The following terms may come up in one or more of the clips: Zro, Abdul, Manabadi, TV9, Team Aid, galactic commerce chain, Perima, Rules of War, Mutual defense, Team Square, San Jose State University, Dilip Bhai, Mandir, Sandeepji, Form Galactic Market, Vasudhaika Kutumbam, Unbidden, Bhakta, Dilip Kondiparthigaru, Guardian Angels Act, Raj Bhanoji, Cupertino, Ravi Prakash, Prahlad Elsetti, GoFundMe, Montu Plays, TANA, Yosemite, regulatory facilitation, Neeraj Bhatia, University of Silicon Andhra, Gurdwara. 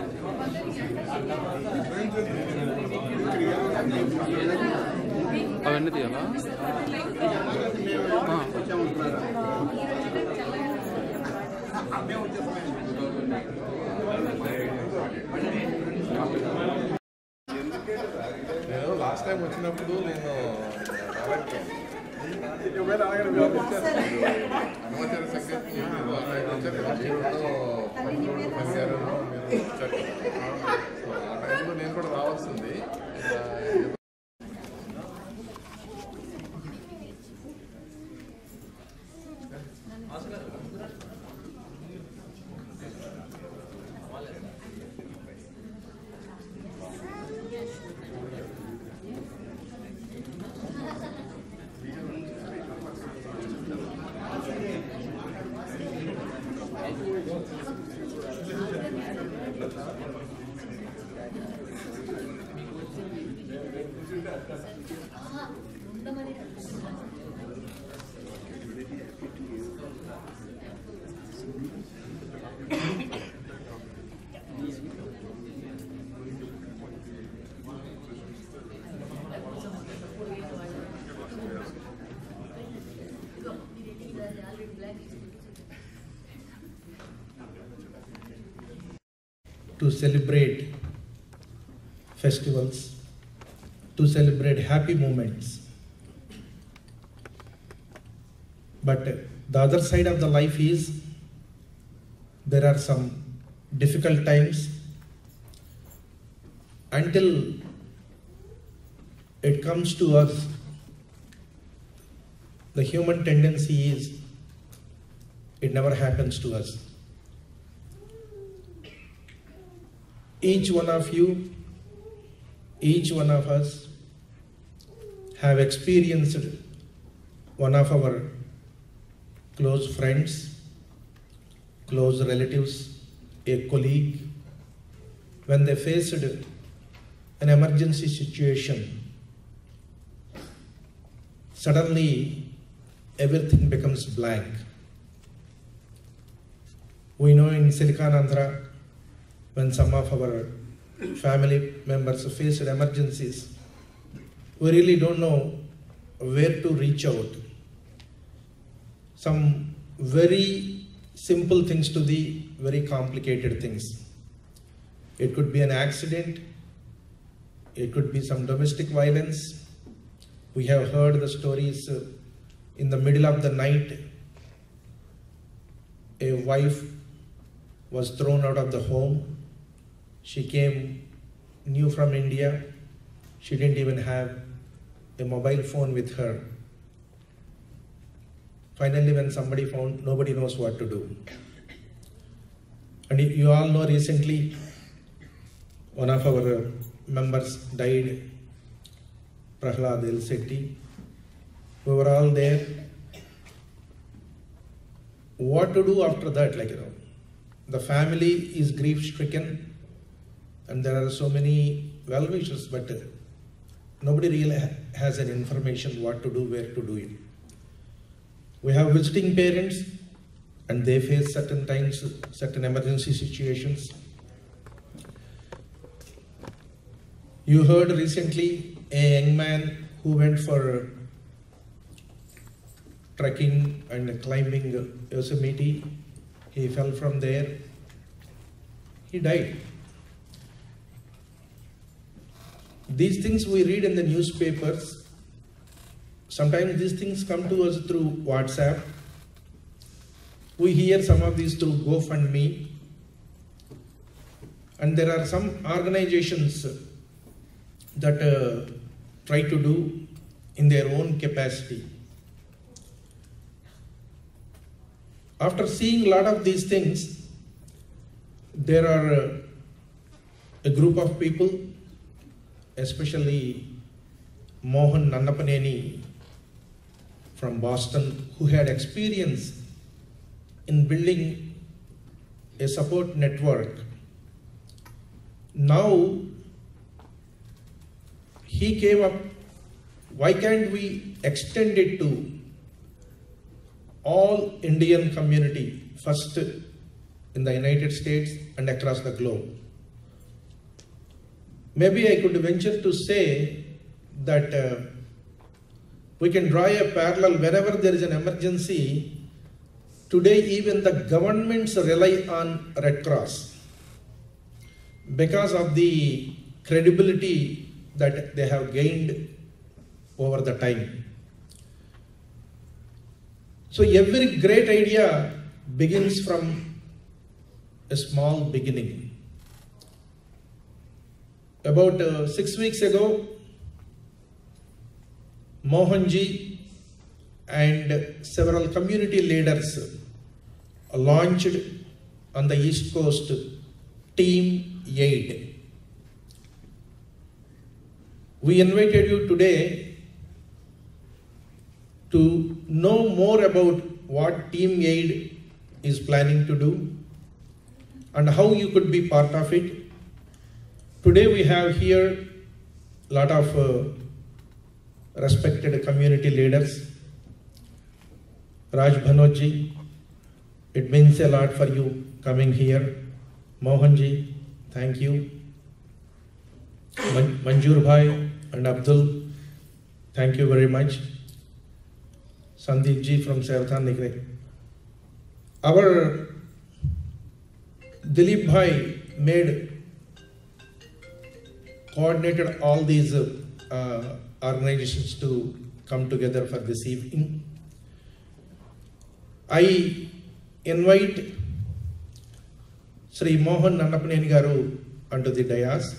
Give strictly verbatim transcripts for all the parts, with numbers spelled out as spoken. అవన్నీ తీయాలా? నేను లాస్ట్ టైం వచ్చినప్పుడు నేను అనుమతి సంఖ్య నేను కూడా రావాల్సింది. To celebrate festivals, to celebrate happy moments. But the other side of the life is there are some difficult times. Until it comes to us, the human tendency is it never happens to us. Each one of you, each one of us have experienced one of our close friends, close relatives, a colleague, when they faced an emergency situation, suddenly everything becomes blank. We know in Silicon Andhra, when some of our family members faced emergencies, we really don't know where to reach out. Some very simple things to the very complicated things. It could be an accident, it could be some domestic violence. We have heard the stories uh, in the middle of the night, a wife was thrown out of the home. She came new from India. She didn't even have a mobile phone with her. Finally, when somebody found, nobody knows what to do. And you all know recently, one of our members died, Prahlad Elsetti. We were all there. What to do after that, like, you know? The family is grief-stricken. And there are so many well wishes, but nobody really has an information what to do, where to do it. We have visiting parents, and they face certain times, certain emergency situations. You heard recently a young man who went for trekking and climbing Yosemite. He fell from there. He died. These things we read in the newspapers. Sometimes these things come to us through WhatsApp. We hear some of these through GoFundMe. And there are some organizations that uh, try to do in their own capacity. After seeing a lot of these things, there are uh, a group of people, especially Mohan Nannapaneni from Boston, who had experience in building a support network. Now he came up, why can't we extend it to all Indian community, first in the United States and across the globe? Maybe I could venture to say that uh, we can draw a parallel wherever there is an emergency. Today, even the governments rely on Red Cross because of the credibility that they have gained over the time. So every great idea begins from a small beginning. About uh, six weeks ago, Mohanji and several community leaders launched on the East Coast Team Aid. We invited you today to know more about what Team Aid is planning to do and how you could be part of it. Today we have here a lot of uh, respected community leaders. Raj Bhanoji, it means a lot for you coming here. Mohanji, thank you. Man Manjur Bhai and Abdul, thank you very much. Sandeepji from Serthan Nikre. Our Dilip Bhai made coordinated all these uh, uh, organizations to come together for this evening. I invite Sri Mohan Nannapaneni Garu onto the dais.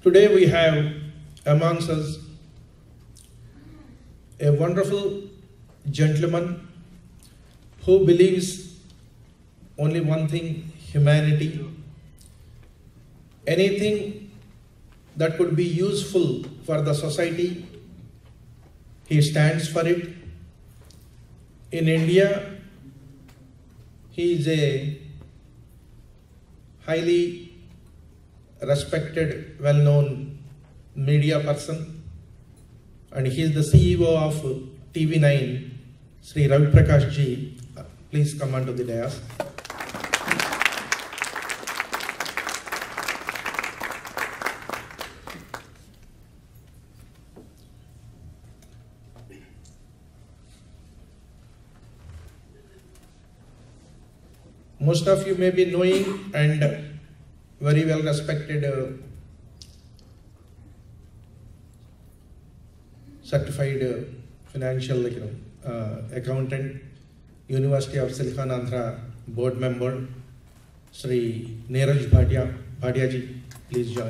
Today we have amongst us a wonderful gentleman who believes only one thing, humanity. Anything that could be useful for the society, he stands for it. In India, he is a highly respected, well-known media person, and he is the C E O of T V nine, Sri Ravi Prakash ji. Please come onto the dais. Most of you may be knowing and very well respected uh, certified uh, financial like, you know, uh, accountant, University of Silicon Andhra board member, Sri Neeraj Bhatia. Bhatia ji, please join.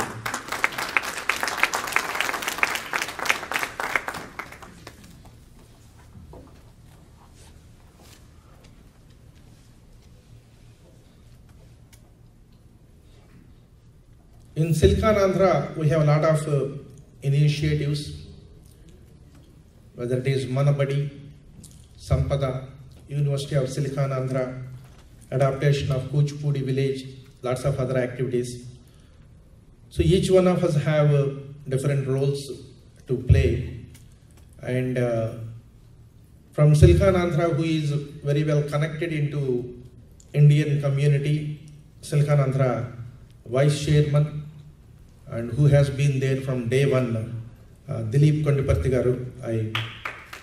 In Silicon Andhra, we have a lot of uh, initiatives, whether it is Manabadi, Sampada, University of Silicon Andhra, adaptation of Kuchpudi village, lots of other activities. So each one of us have uh, different roles to play. And uh, from Silicon Andhra, who is very well connected into Indian community, Silicon Andhra Vice Chairman, and who has been there from day one, uh, Dilip Kondiparthigaru, I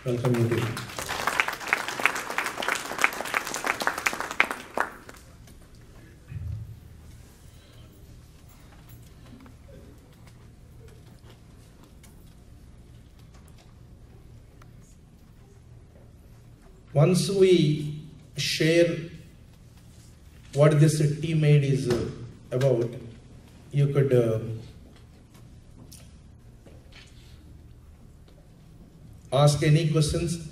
welcome you to. Once we share what this Team Aid is uh, about, you could uh, ask any questions.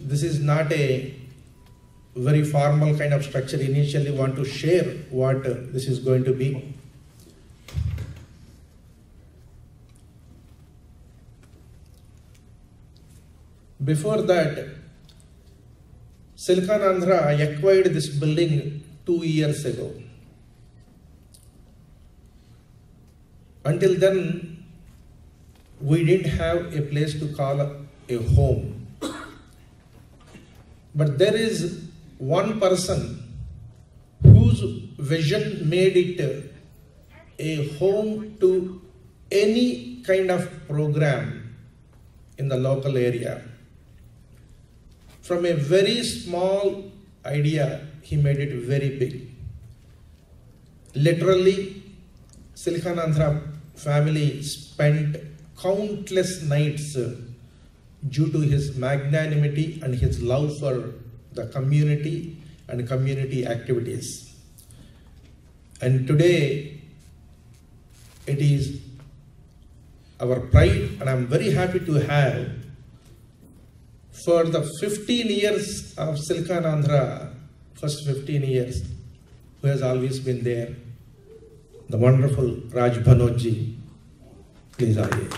This is not a very formal kind of structure. Initially, want to share what uh, this is going to be. Before that, Silicon Andhra acquired this building two years ago. Until then, we didn't have a place to call a home. But there is one person whose vision made it a home to any kind of program in the local area. From a very small idea, he made it very big. Literally, Silicon Andhra family spent countless nights due to his magnanimity and his love for the community and community activities. And today, it is our pride, and I'm very happy to have, for the fifteen years of Silicon Andhra, first fifteen years, who has always been there, the wonderful Raj Bhanoji. Please are here.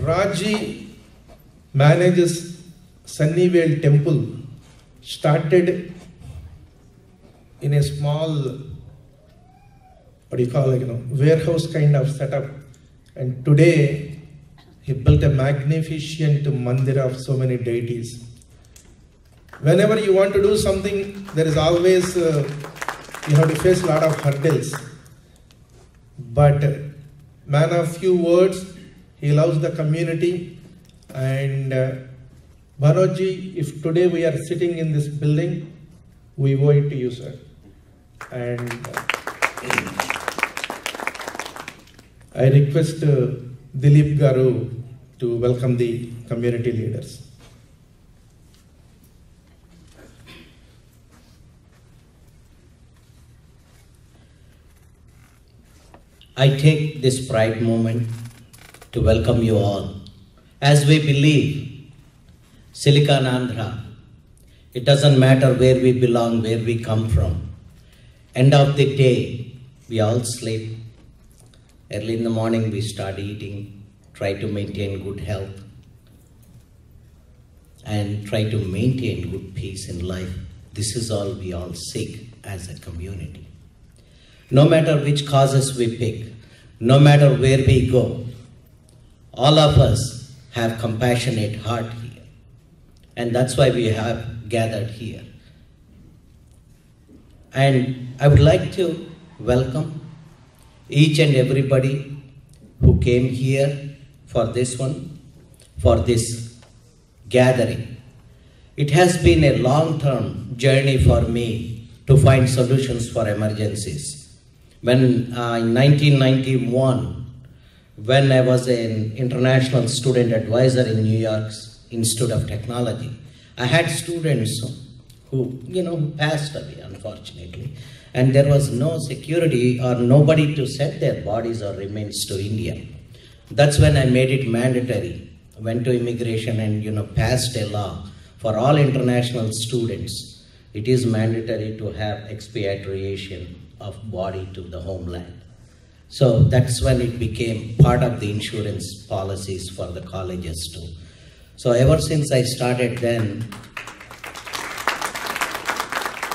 Raji manages Sunnyvale Temple, started in a small, what do you call it, you know, warehouse kind of setup, and today he built a magnificent Mandir of so many deities. Whenever you want to do something, there is always, uh, you have to face a lot of hurdles. But man of few words, he loves the community, and uh, Bhanoji, if today we are sitting in this building, we owe it to you, sir. And uh, I request uh, Dilip Garu to welcome the community leaders. I take this pride moment to welcome you all. As we believe, Silicon Andhra, it doesn't matter where we belong, where we come from. End of the day, we all sleep. Early in the morning, we start eating, try to maintain good health, and try to maintain good peace in life. This is all we all seek as a community. No matter which causes we pick, no matter where we go, all of us have compassionate heart here, and that's why we have gathered here. And I would like to welcome each and everybody who came here for this one, for this gathering. It has been a long-term journey for me to find solutions for emergencies. When uh, in nineteen ninety-one, when I was an international student advisor in New York's Institute of Technology, I had students who, you know, passed away, unfortunately, and there was no security or nobody to send their bodies or remains to India. That's when I made it mandatory. I went to immigration and, you know, passed a law for all international students. It is mandatory to have expatriation of body to the homeland. So that's when it became part of the insurance policies for the colleges too. So ever since I started then,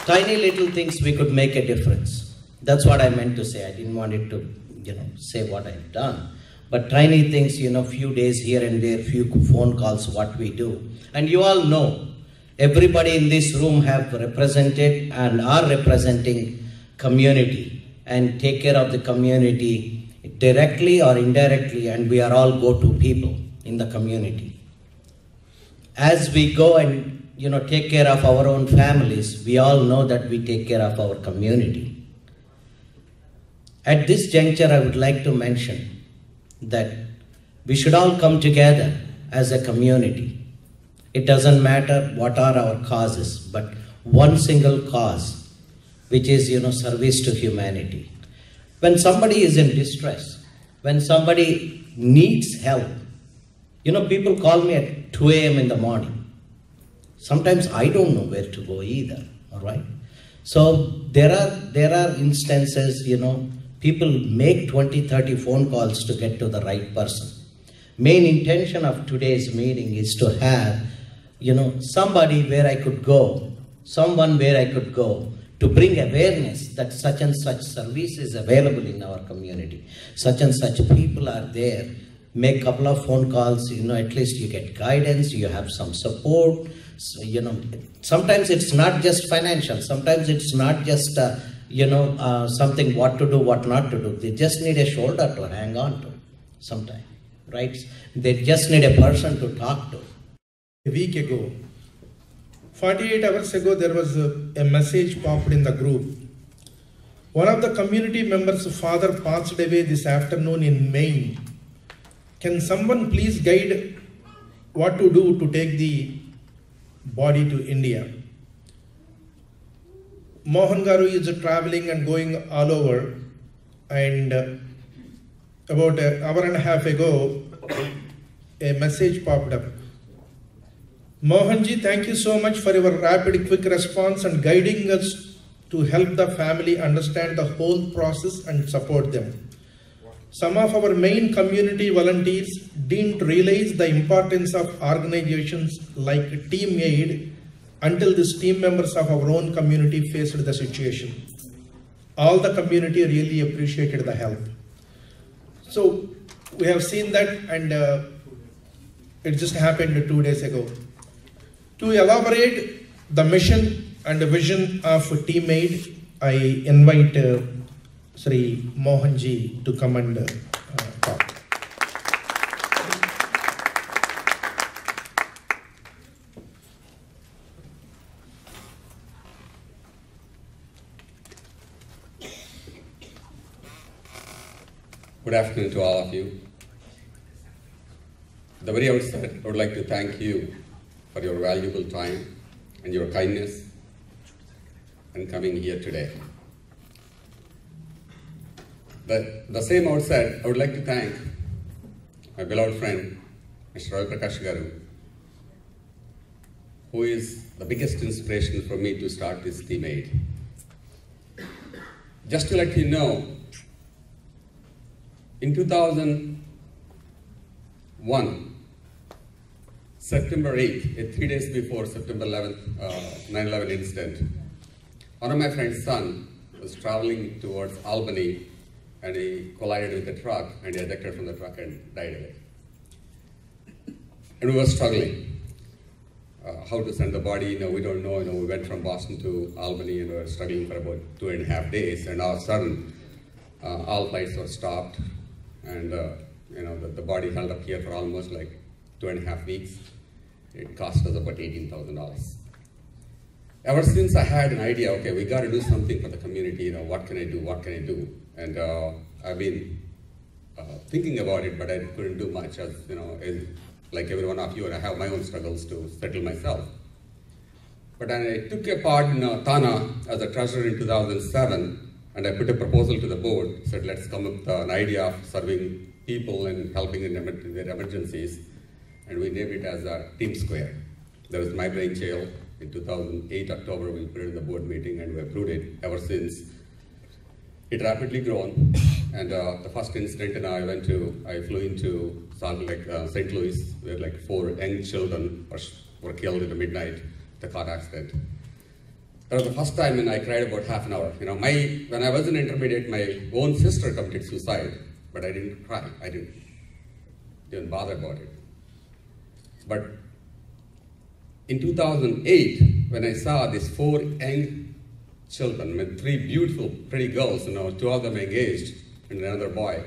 tiny little things we could make a difference. That's what I meant to say. I didn't want it to, you know, say what I've done. But tiny things, you know, few days here and there, few phone calls, what we do. And you all know, everybody in this room have represented and are representing community and take care of the community directly or indirectly, and we are all go-to people in the community. As we go and, you know, take care of our own families, we all know that we take care of our community. At this juncture, I would like to mention that we should all come together as a community. It doesn't matter what are our causes, but one single cause, which is, you know, service to humanity. When somebody is in distress, when somebody needs help, you know, people call me at two A M in the morning. Sometimes I don't know where to go either, all right? So there are, there are instances, you know, people make twenty, thirty phone calls to get to the right person. Main intention of today's meeting is to have you know, somebody where I could go, someone where I could go to bring awareness that such and such service is available in our community. Such and such people are there. Make a couple of phone calls, you know, at least you get guidance, you have some support. So, you know, sometimes it's not just financial, sometimes it's not just, uh, you know, uh, something what to do, what not to do. They just need a shoulder to hang on to sometimes, right? They just need a person to talk to. A week ago, forty-eight hours ago, there was a, a message popped in the group. One of the community members' father passed away this afternoon in Maine. Can someone please guide what to do to take the body to India? Mohan Garu is traveling and going all over, and about an hour and a half ago, a message popped up. Mohanji, thank you so much for your rapid, quick response and guiding us to help the family understand the whole process and support them. Some of our main community volunteers didn't realize the importance of organizations like Team Aid until these team members of our own community faced the situation. All the community really appreciated the help. So we have seen that, and uh, it just happened two days ago. To elaborate the mission and the vision of Team Aid, I invite uh, Sri Mohanji to come and uh, talk. Good afternoon to all of you. At the very outset, I would like to thank you for your valuable time and your kindness and coming here today. The, the same outset, I would like to thank my beloved friend, Mister Ravi Prakash Garu, who is the biggest inspiration for me to start this Team Aid. Just to let you know, in two thousand one, September eighth, three days before September eleventh, nine eleven incident, one of my friend's son was traveling towards Albany, and he collided with a truck and he ejected from the truck and died away. And we were struggling uh, how to send the body. You know, we don't know. You know, we went from Boston to Albany and we were struggling for about two and a half days. And all of a sudden, uh, all flights were stopped, and uh, you know the, the body held up here for almost like two and a half weeks. It cost us about eighteen thousand dollars. Ever since I had an idea, okay, we got to do something for the community. You know, what can I do? What can I do? And uh, I've been uh, thinking about it, but I couldn't do much. As you know, as, like every one of you, and I have my own struggles to settle myself. But I took a part in uh, TANA as a treasurer in two thousand seven, and I put a proposal to the board. Said, let's come up with an idea of serving people and helping in their emergencies, and we named it as uh, Team Square. That was my brainchild. In two thousand eight October, we put it in the board meeting, and we approved it. Ever since, it rapidly grown, and uh, the first incident, and I went to, I flew into Saint Louis, where like four young children were, were killed in the midnight, the car accident. That was the first time, and I cried about half an hour. You know, my, when I was in intermediate, my own sister committed suicide, but I didn't cry, I didn't even bother about it. But in two thousand eight, when I saw these four young children with three beautiful, pretty girls, you know, two of them engaged and another boy.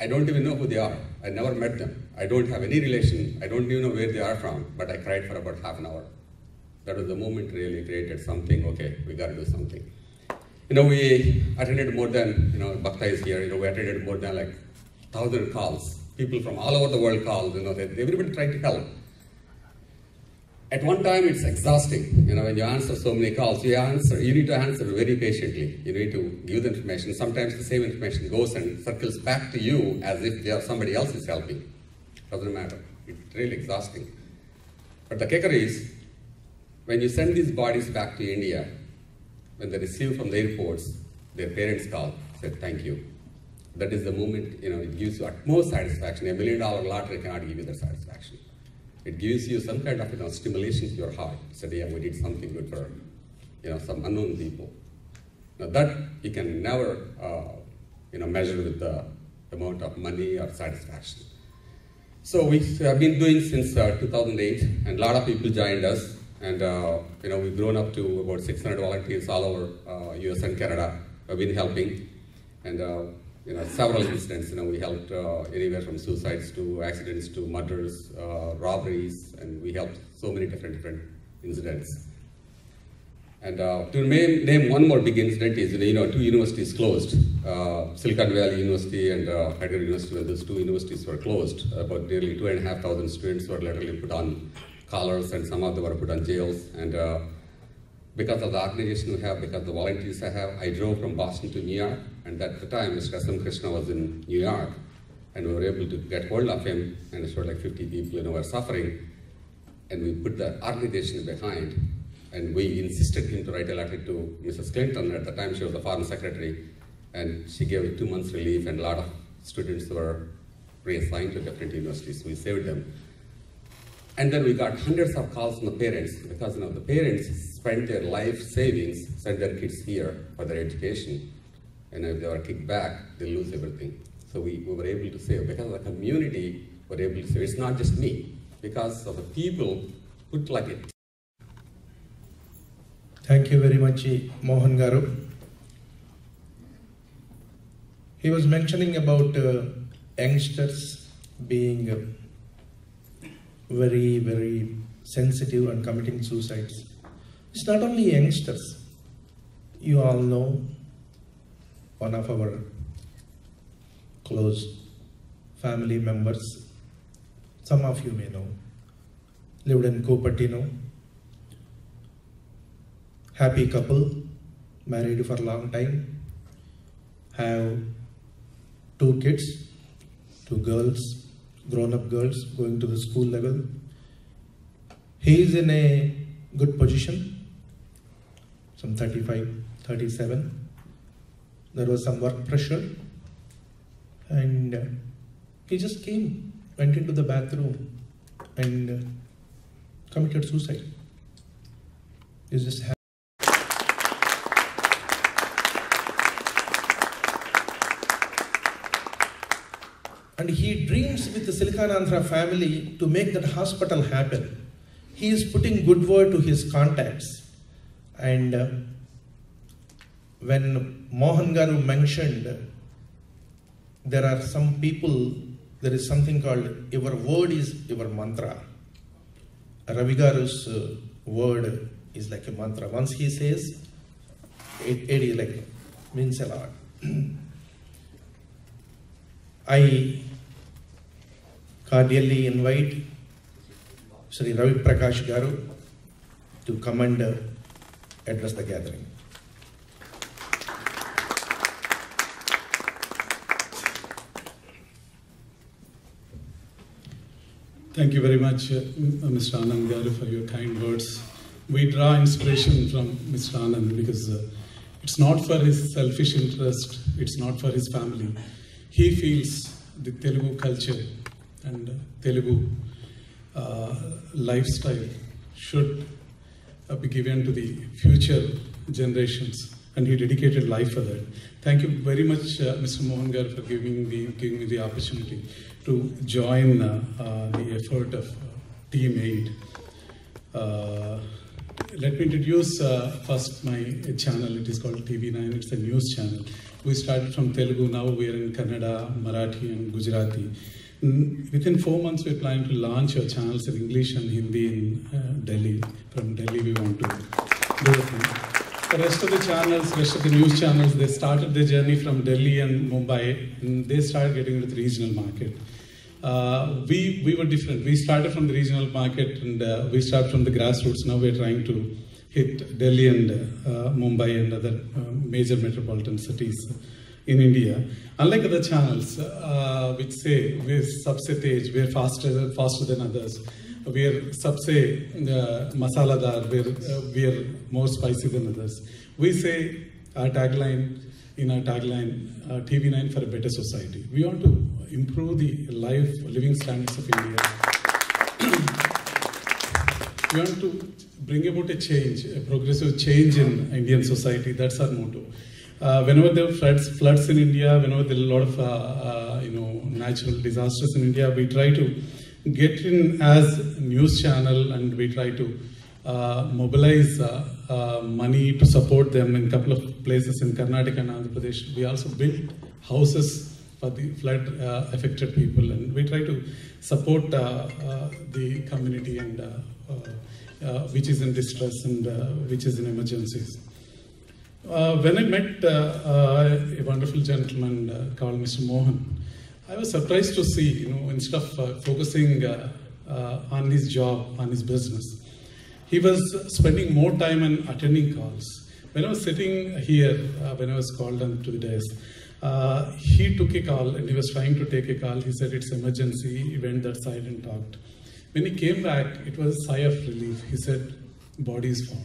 I don't even know who they are. I never met them. I don't have any relation. I don't even know where they are from, but I cried for about half an hour. That was the moment really created something. Okay, we got to do something. You know, we attended more than, you know, Bhakta is here, you know, we attended more than like one thousand calls. People from all over the world called, you know, they, everybody tried to help. At one time, it's exhausting, you know, when you answer so many calls, you answer, you need to answer very patiently. You need to give the information. Sometimes the same information goes and circles back to you as if they are somebody else is helping. Doesn't matter. It's really exhausting. But the kicker is, when you send these bodies back to India, when they receive from the airports, their parents call, say, thank you. That is the moment, you know, it gives you utmost satisfaction. A million dollar lottery cannot give you that satisfaction. It gives you some kind of you know, stimulation to your heart. Said, yeah, we did something good for you know, some unknown people. Now that you can never uh, you know, measure with the amount of money or satisfaction. So we have been doing since uh, two thousand eight, and a lot of people joined us. And uh, you know, we've grown up to about six hundred volunteers all over uh, U S and Canada. We've been helping, and uh, you know, several incidents. You know, we helped uh, anywhere from suicides to accidents to murders, uh, robberies, and we helped so many different different incidents. And uh, to name, name one more big incident is you know two universities closed, uh, Silicon Valley University and uh, Hyderabad University. Well, those two universities were closed. About nearly two and a half thousand students were literally put on collars, and some of them were put on jails. And uh, because of the organization we have, because of the volunteers I have, I drove from Boston to New York. And at the time, Mister Sam Krishna was in New York, and we were able to get hold of him. And it's sort of like fifty people, you know, were suffering, and we put the organization behind. And we insisted him to write a letter to Missus Clinton. At the time, she was the foreign secretary, and she gave two months relief. And a lot of students were reassigned to different universities. We saved them. And then we got hundreds of calls from the parents, because you know, the parents spent their life savings, sent their kids here for their education. And if they were kicked back, they lose everything. So we, we were able to save. Because of the community, we were able to save. It's not just me. Because of the people put like it. Thank you very much, Mohan Garu. He was mentioning about uh, youngsters being uh, very, very sensitive and committing suicides. It's not only youngsters. You all know one of our close family members, some of you may know, lived in Cupertino, happy couple, married for a long time, have two kids, two girls, grown-up girls going to the school level. He is in a good position, some thirty-five, thirty-seven. There was some work pressure, and he just came, went into the bathroom and committed suicide. This just happened. And he dreams with the Silicon Andhra family to make that hospital happen. He is putting good word to his contacts. And uh, when Mohan Garu mentioned there are some people, there is something called your word is your mantra. Ravi Garu's uh, word is like a mantra. Once he says, it, it is like, means a lot. I cordially invite Sri Ravi Prakash Garu to come and uh, address the gathering. Thank you very much, uh, Mister Anand Garu, for your kind words. We draw inspiration from Mister Anand because uh, it's not for his selfish interest, it's not for his family. He feels the Telugu culture and uh, Telugu uh, lifestyle should uh, be given to the future generations, and he dedicated life for that. Thank you very much, uh, Mister Mohan Garu, for giving, the, giving me the opportunity to join uh, uh, the effort of uh, Team Aid. Uh, let me introduce uh, first my channel. It is called T V nine. It's a news channel. We started from Telugu. Now we are in Kannada, Marathi, and Gujarati. Within four months, we're planning to launch our channels in English and Hindi in uh, Delhi. From Delhi, we want to do it. The rest of the channels, rest of the news channels, they started their journey from Delhi and Mumbai, and they started getting into the regional market. Uh, we, we were different. We started from the regional market, and uh, we started from the grassroots. Now we're trying to hit Delhi and uh, Mumbai and other uh, major metropolitan cities in India. Unlike other channels, uh, which say we're subset age, we're faster, faster than others. We are सबसे मसालादार, we are we are more spicy than others. We say our tagline, in our tagline, uh, T V nine for a better society. We want to improve the life living standards of India. We want to bring about a change, a progressive change in Indian society. That's our motto. Uh, whenever there are floods, floods in India, whenever there are a lot of uh, uh, you know natural disasters in India, we try to get in as news channel and we try to uh, mobilize uh, uh, money to support them. In a couple of places in Karnataka and Andhra Pradesh, we also built houses for the flood uh, affected people, and we try to support uh, uh, the community and uh, uh, uh, which is in distress and uh, which is in emergencies. Uh, when I met uh, uh, a wonderful gentleman uh, called Mister Mohan, I was surprised to see, you know, instead of uh, focusing uh, uh, on his job, on his business, he was spending more time on attending calls. When I was sitting here, uh, when I was called on to the desk, uh, he took a call and he was trying to take a call. He said it's emergency. He went that side and talked. When he came back, it was a sigh of relief. He said, "Body is found."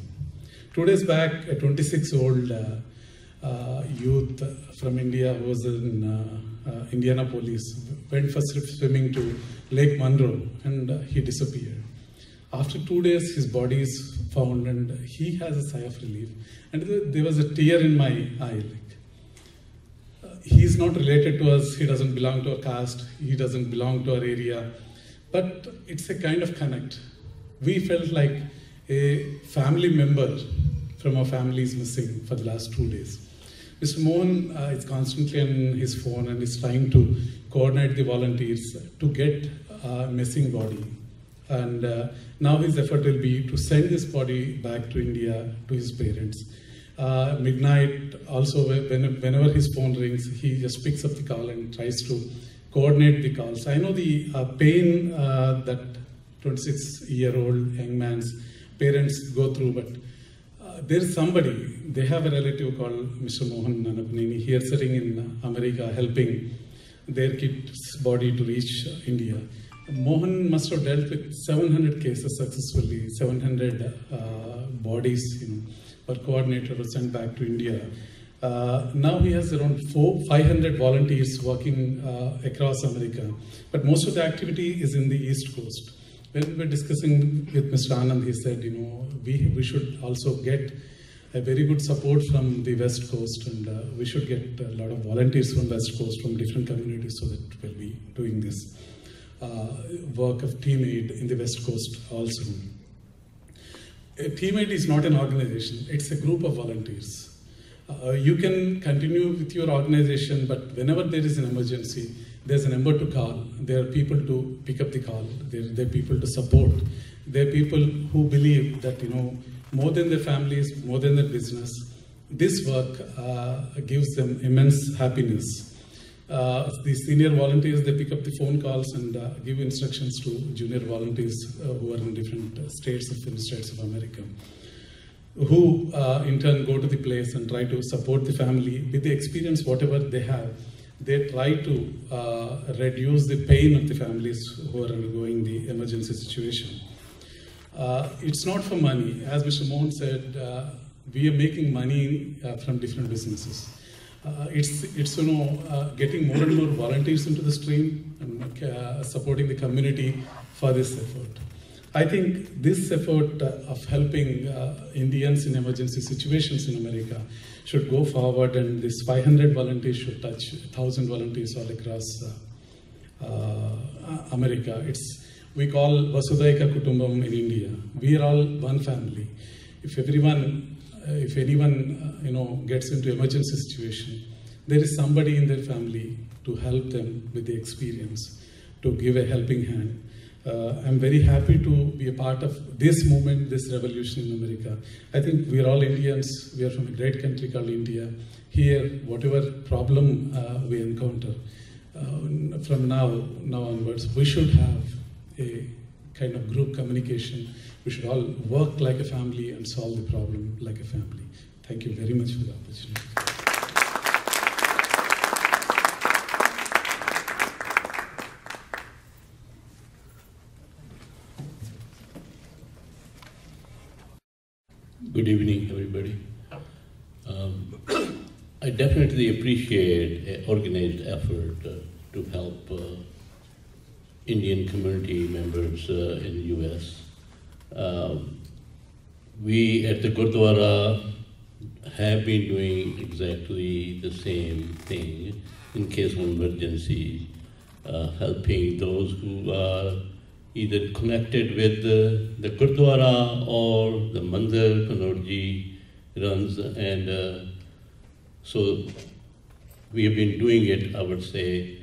Two days back, a twenty-six-year-old uh, uh, youth from India who was in uh, uh, Indianapolis went for swimming to Lake Monroe and uh, he disappeared. After two days, his body is found and he has a sigh of relief. And there was a tear in my eye. Like, uh, he is not related to us. He doesn't belong to our caste. He doesn't belong to our area. But it's a kind of connect. We felt like a family member from our family is missing for the last two days. Mister Mohan uh, is constantly on his phone and is trying to coordinate the volunteers to get a uh, missing body. And uh, now his effort will be to send this body back to India to his parents. Uh, midnight also, when, whenever his phone rings, he just picks up the call and tries to coordinate the calls. I know the uh, pain uh, that twenty-six-year-old young man's parents go through, but uh, there's somebody, they have a relative called Mister Mohan Nannapaneni here sitting in America helping their kid's body to reach uh, India. Mohan must have dealt with seven hundred cases successfully, seven hundred uh, bodies, you know, were coordinated or sent back to India. Uh, now he has around four, five hundred volunteers working uh, across America, but most of the activity is in the East Coast. When we were discussing with Mister Anand, he said, you know, we, we should also get a very good support from the West Coast, and uh, we should get a lot of volunteers from West Coast, from different communities, so that we'll be doing this uh, work of Team Aid in the West Coast also. A Team Aid is not an organization, it's a group of volunteers. Uh, you can continue with your organization, but whenever there is an emergency, there's a number to call, there are people to pick up the call, there, there are people to support, there are people who believe that, you know, more than their families, more than their business, this work uh, gives them immense happiness. Uh, the senior volunteers, they pick up the phone calls and uh, give instructions to junior volunteers uh, who are in different states of the states of America, who uh, in turn go to the place and try to support the family with the experience, whatever they have. They try to uh, reduce the pain of the families who are undergoing the emergency situation. Uh, it's not for money. As Mister Mohan said, uh, we are making money uh, from different businesses. Uh, it's, it's you know, uh, getting more and more volunteers into the stream and uh, supporting the community for this effort. I think this effort uh, of helping uh, Indians in emergency situations in America should go forward, and this five hundred volunteers should touch one thousand volunteers all across uh, uh, America. It's, we call Vasudhaika Kutumbam in India. We are all one family. If everyone, uh, if anyone, uh, you know, gets into emergency situation, there is somebody in their family to help them with the experience, to give a helping hand. Uh, I'm very happy to be a part of this movement, this revolution in America. I think we're all Indians. We are from a great country called India. Here, whatever problem uh, we encounter, uh, from now, now onwards, we should have a kind of group communication. We should all work like a family and solve the problem like a family. Thank you very much for the opportunity. Good evening, everybody. Um, I definitely appreciate an organized effort uh, to help uh, Indian community members uh, in the U S Um, we at the Gurdwara have been doing exactly the same thing in case of emergency, uh, helping those who are either connected with the, the Gurdwara or the Mandir, Kanurji runs, and uh, so we have been doing it, I would say,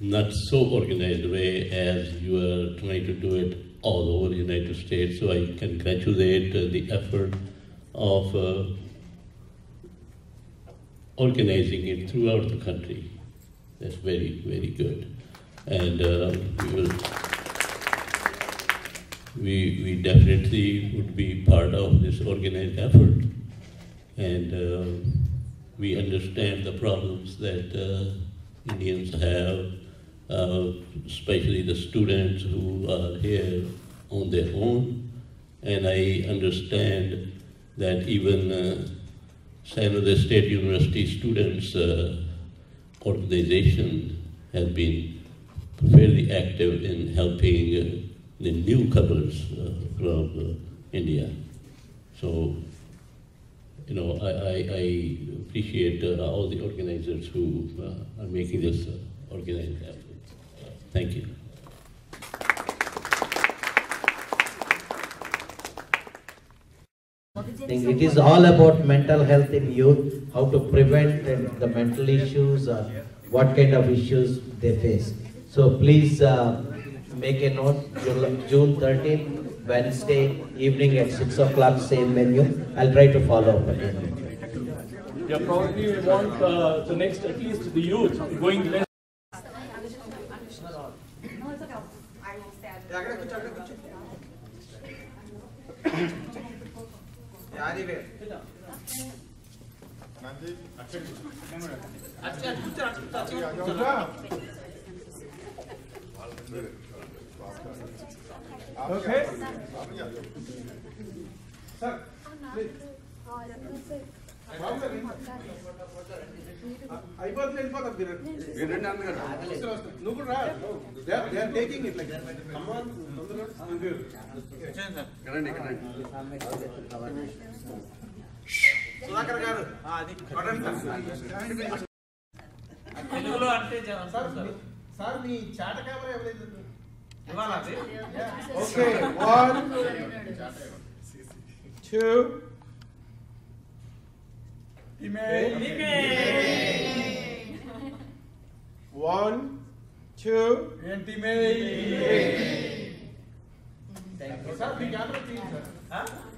not so organized way as you are trying to do it all over the United States. So I congratulate uh, the effort of uh, organizing it throughout the country. That's very, very good. And uh, we, will, we, we definitely would be part of this organized effort. And uh, we understand the problems that uh, Indians have, uh, especially the students who are here on their own. And I understand that even uh, San Jose State University students' uh, organization has been fairly active in helping uh, the newcomers uh, from uh, India. So, you know, I, I, I appreciate uh, all the organizers who uh, are making this uh, organized effort. Thank you. It is all about mental health in youth, how to prevent uh, the mental issues, uh, what kind of issues they face. So please uh, make a note, June thirteenth, Wednesday evening at six o'clock, same venue. I'll try to follow up. Yeah, probably we want uh, the next, at least the youth, going less. Okay. Sir, please. I was in front of dinner. They are, they are taking it like that. Come on. Okay, one, two, Team Aid. One, two, and Team Aid. Thank you. Sir, the camera team, sir. Huh?